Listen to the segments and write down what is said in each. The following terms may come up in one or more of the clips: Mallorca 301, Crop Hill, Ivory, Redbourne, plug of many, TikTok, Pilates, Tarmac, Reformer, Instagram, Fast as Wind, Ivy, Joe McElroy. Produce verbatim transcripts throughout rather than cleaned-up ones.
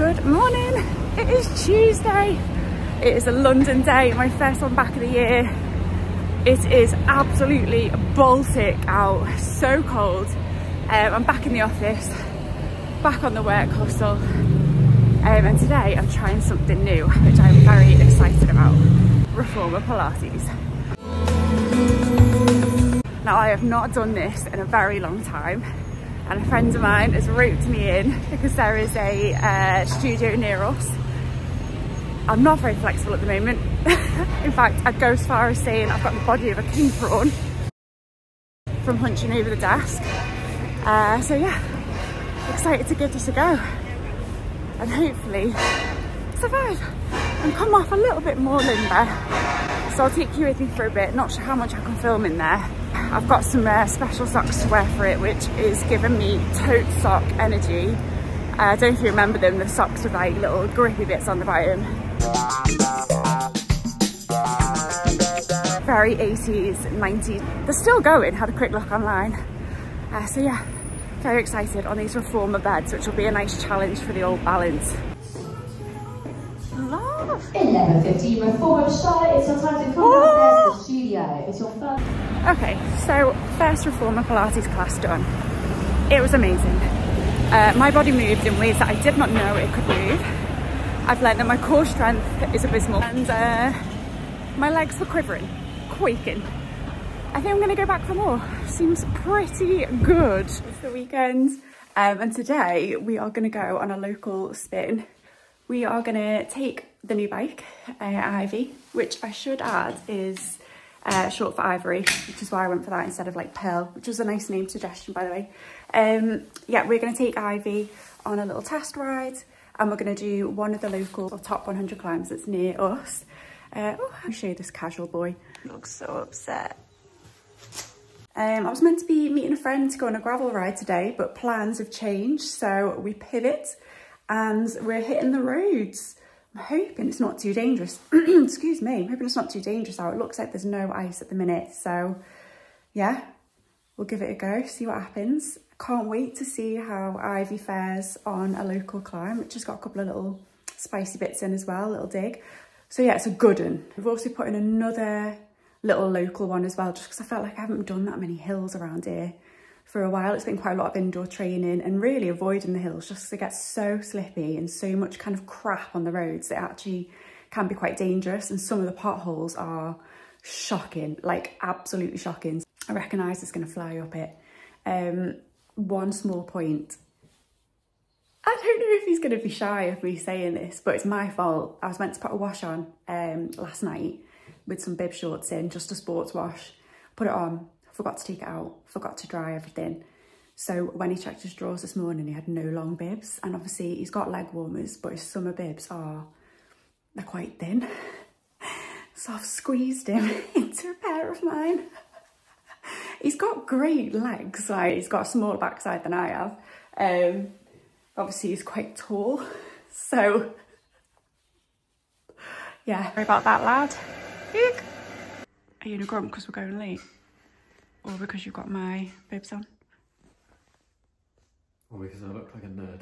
Good morning. It is Tuesday. It is a London day, my first one back of the year. It is absolutely Baltic out, so cold. Um, I'm back in the office, back on the work hustle. Um, and today I'm trying something new, which I'm very excited about. Reformer Pilates. Now, I have not done this in a very long time. And a friend of mine has roped me in because there is a uh, studio near us. I'm not very flexible at the moment. In fact, I'd go as far as saying I've got the body of a king prawn from hunching over the desk. Uh, so yeah, excited to give this a go and hopefully survive and come off a little bit more limber. So I'll take you with me for a bit, not sure how much I can film in there. I've got some uh, special socks to wear for it, which is giving me tote sock energy. I uh, don't know if you remember them, the socks with like little grippy bits on the bottom. Very eighties, nineties. They're still going, had a quick look online. Uh, so yeah, very excited on these reformer beds, which will be a nice challenge for the old balance. eleven fifteen, Reformer Charlotte, it's your time to come downstairs to the studio. It's your first. Okay, so first Reformer Pilates class done. It was amazing. Uh, my body moved in ways that I did not know it could move. I've learned that my core strength is abysmal and uh, my legs were quivering, quaking. I think I'm going to go back for more. Seems pretty good. It's the weekend um, and today we are going to go on a local spin. We are going to take the new bike, uh, Ivy, which I should add is uh, short for Ivory, which is why I went for that instead of like Pearl, which was a nice name suggestion, by the way. Um, yeah, we're going to take Ivy on a little test ride and we're going to do one of the local top one hundred climbs that's near us. Uh, oh, I'll show you this casual boy. He looks so upset. Um, I was meant to be meeting a friend to go on a gravel ride today, but plans have changed, so we pivot and we're hitting the roads. I'm hoping it's not too dangerous. Excuse me, I'm hoping it's not too dangerous out. It looks like there's no ice at the minute. So yeah, we'll give it a go, see what happens. Can't wait to see how Ivy fares on a local climb, which has got a couple of little spicy bits in as well, a little dig. So yeah, it's a good one. We've also put in another little local one as well, just because I felt like I haven't done that many hills around here for a while. It's been quite a lot of indoor training and really avoiding the hills just because it gets so slippy and so much kind of crap on the roads that it actually can be quite dangerous. And some of the potholes are shocking, like absolutely shocking. I recognise it's going to fly up it. Um, one small point. I don't know if he's going to be shy of me saying this, but it's my fault. I was meant to put a wash on um, last night with some bib shorts in, just a sports wash. Put it on. Forgot to take it out, forgot to dry everything. So when he checked his drawers this morning, he had no long bibs. And obviously he's got leg warmers, but his summer bibs are, they're quite thin. So I've squeezed him into a pair of mine. He's got great legs. Like, he's got a smaller backside than I have. Um, obviously he's quite tall. So yeah, sorry about that, lad. Eek. Are you in a grump because we're going late? Or because you've got my bibs on? Or because I look like a nerd.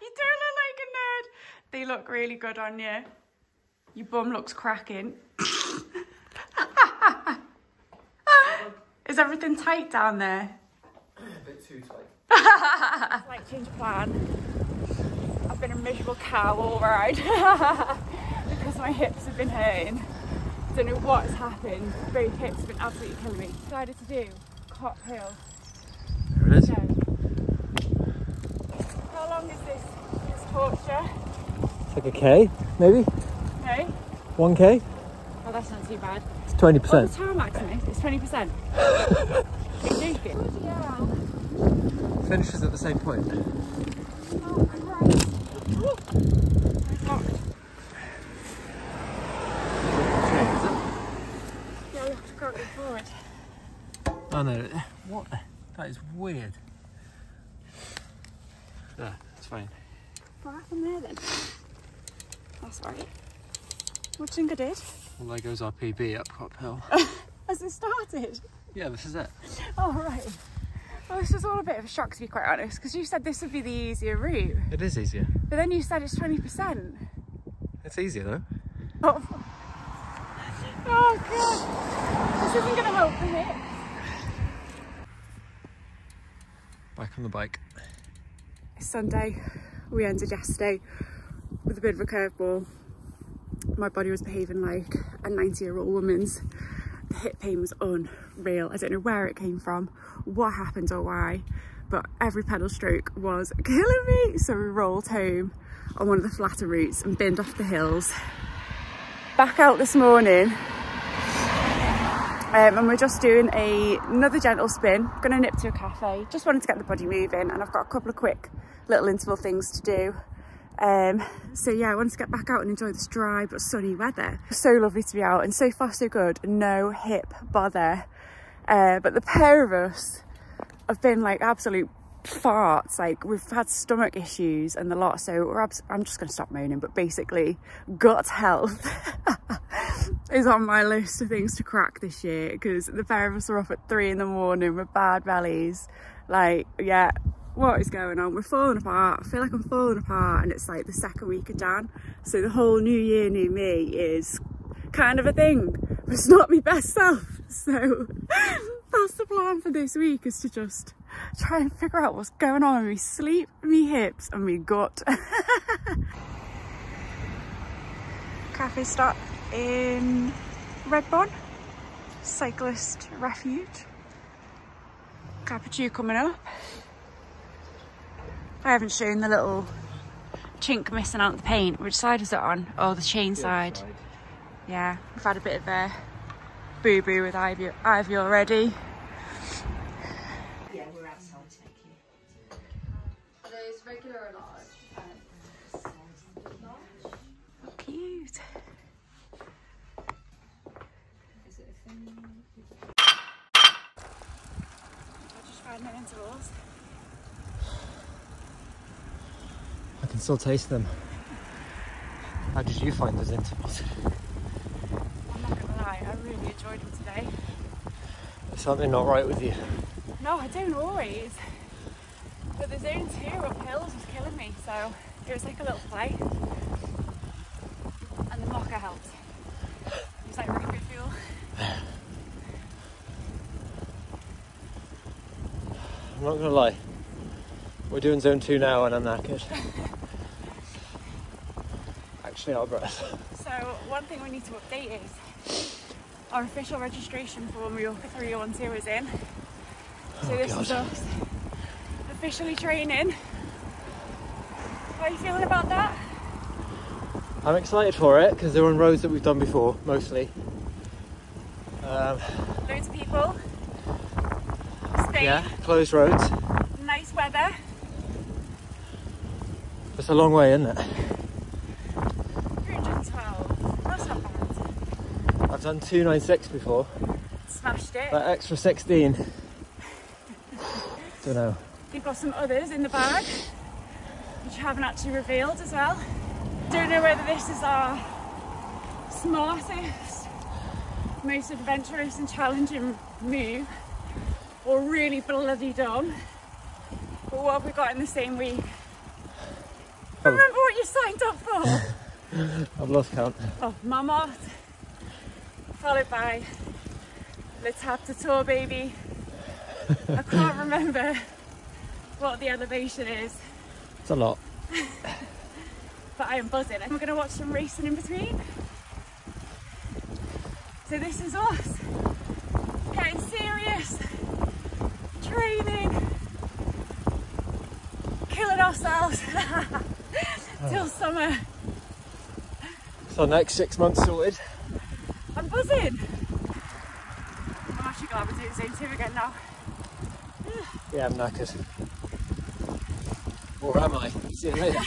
You do look like a nerd. They look really good on you. Your bum looks cracking. Is everything tight down there? A bit too tight. Like, change of plan. I've been a miserable cow all ride because my hips have been hurting. I don't know what's happened. Both hips have been absolutely killing me. Decided to do Crop Hill. There it is. So, how long is this, this torture? It's like a K, maybe? No. One K? Oh, that's not too bad. It's twenty percent. It's tarmac to me. It's twenty percent. Finishes at the same point. Oh, Christ. Forward. Oh no, what? That is weird. No, that's fine. What happened there then? That's right. What do you think I did? Well, there goes our P B up Crop Hill. Has it started? Yeah, this is it. Oh, right. Well, this was all a bit of a shock, to be quite honest, because you said this would be the easier route. It is easier. But then you said it's twenty percent. It's easier though. Oh, oh God. This isn't going to help, is it? Back on the bike. It's Sunday. We ended yesterday with a bit of a curveball. My body was behaving like a ninety year old woman's. The hip pain was unreal. I don't know where it came from, what happened or why, but every pedal stroke was killing me. So we rolled home on one of the flatter routes and binned off the hills. Back out this morning, um, and we're just doing a, another gentle spin. I'm gonna nip to a cafe. Just wanted to get the body moving, and I've got a couple of quick little interval things to do. Um so yeah, I wanted to get back out and enjoy this dry but sunny weather. So lovely to be out, and so far so good, no hip bother. Uh but the pair of us have been like absolute farts. Like, we've had stomach issues and the lot, so we're abs I'm just gonna stop moaning, but basically gut health is on my list of things to crack this year, because the pair of us are up at three in the morning with bad bellies. Like, yeah, what is going on? We're falling apart. I feel like I'm falling apart, and it's like the second week of Jan, so the whole new year new me is kind of a thing, but it's not my best self. So that's the plan for this week, is to just try and figure out what's going on with me sleep, me hips and me gut. Cafe stop in Redbourne, cyclist refuge. Cappuccino coming up. I haven't shown the little chink missing out the paint. Which side is it on? Oh, the chain side. side. Yeah, we've had a bit of a boo-boo with Ivy, Ivy already. Yeah, we're outside, thank you. Are those regular or large? How cute. Is it a thing? I just found my intervals. I can still taste them. How did you find those intervals? I'm not gonna lie, I really enjoyed them today. There's something not right with you. No, I don't always. But the zone two uphills was killing me, so it was like a little play. And the mocha helped. It was like rocket fuel. I'm not gonna lie. We're doing zone two now and I'm knackered. Actually, out of breath. So one thing we need to update is our official registration for Mallorca three oh one is in. So oh, this God. is us officially training. How are you feeling about that? I'm excited for it, because they're on roads that we've done before, mostly. Um, Loads of people. Stay. Yeah, closed roads. Nice weather. It's a long way, isn't it? three twelve, that's not bad. I've done two ninety-six before. Smashed it. That extra sixteen. Don't know. You've got some others in the bag, which you haven't actually revealed as well. Don't know whether this is our smartest, most adventurous and challenging move, or really bloody dumb. But what have we got in the same week? Remember what you signed up for? I've lost count. Oh, Mammoth, followed by Le Tap to Tour Baby. I can't remember what the elevation is. It's a lot. But I am buzzing. I'm going to watch some racing in between. So this is us getting serious, training, killing ourselves. Till summer. So next six months sorted. I'm buzzing. I'm actually glad we're doing zone two again now. Yeah, I'm knackered. Or am I? See you later.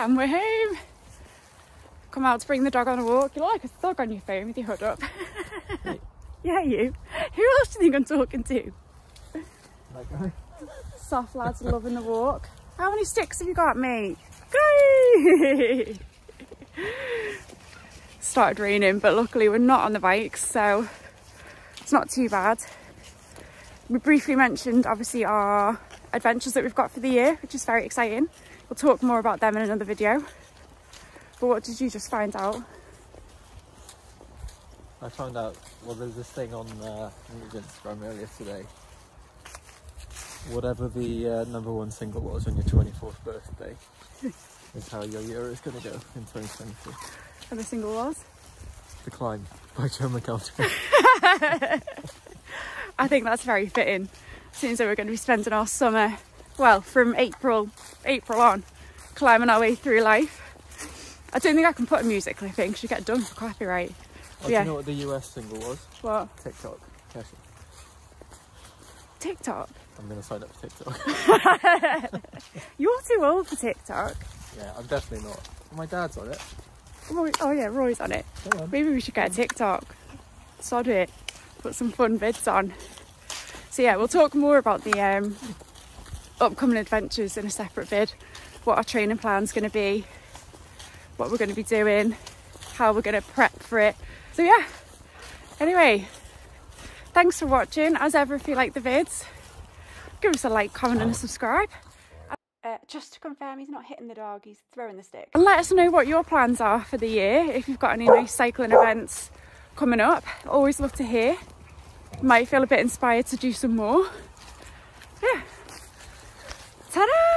And we're home. Come out to bring the dog on a walk. You're like a thug on your phone with your hood up. Yeah, you. Who else do you think I'm talking to? That guy. Soft lads loving the walk. How many sticks have you got, mate? Go! started raining, but luckily we're not on the bikes, so it's not too bad. We briefly mentioned obviously our adventures that we've got for the year, which is very exciting. We'll talk more about them in another video. But what did you just find out? I found out, well, there's this thing on uh, Instagram earlier today. Whatever the uh, number one single was on your twenty-fourth birthday is how your year is going to go in twenty twenty-four. And the single was? The Climb by Joe McElroy. I think that's very fitting. Seems like we're going to be spending our summer, well, from April, April on, climbing our way through life. I don't think I can put a music clip in because you get done for copyright. Oh, yeah. Do you know what the U S single was? What? TikTok. Yes. TikTok? I'm going to sign up for TikTok. You're too old for TikTok. Yeah, I'm definitely not. My dad's on it. Roy, oh yeah, Roy's on it. On. Maybe we should get a TikTok. Sod it. Put some fun vids on. So yeah, we'll talk more about the um, upcoming adventures in a separate vid. What our training plan's going to be. What we're going to be doing. How we're going to prep for it. So yeah, anyway, thanks for watching. As ever, if you like the vids, give us a like, comment and a subscribe. Uh, just to confirm, he's not hitting the dog, he's throwing the stick. Let us know what your plans are for the year, if you've got any nice cycling events coming up. Always love to hear. Might feel a bit inspired to do some more. Yeah. Ta-da!